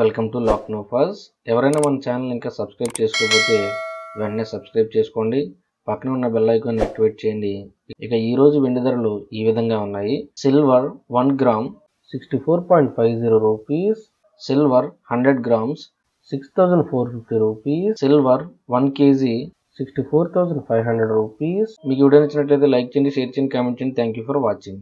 Welcome to lock no fuzz. ఎవరైనా మన channel ఇంకా సబ్స్క్రైబ్ చేసుకోకపోతే వెంటనే సబ్స్క్రైబ్ చేసుకోండి. పక్కన ఉన్న బెల్ ఐకాన్ యాక్టివేట్ చేయండి. ఇక ఈ రోజు వెండి ధరలు ఈ విధంగా ఉన్నాయి. Silver 1 gram 64.50 rupees, silver 100 grams 6450 rupees, silver 1 KG 64,500 rupees. మీకు వీడియో నచ్చినట్లయితే లైక్ చేయండి, షేర్ చేయండి, కామెంట్ చేయండి. Thank you for watching.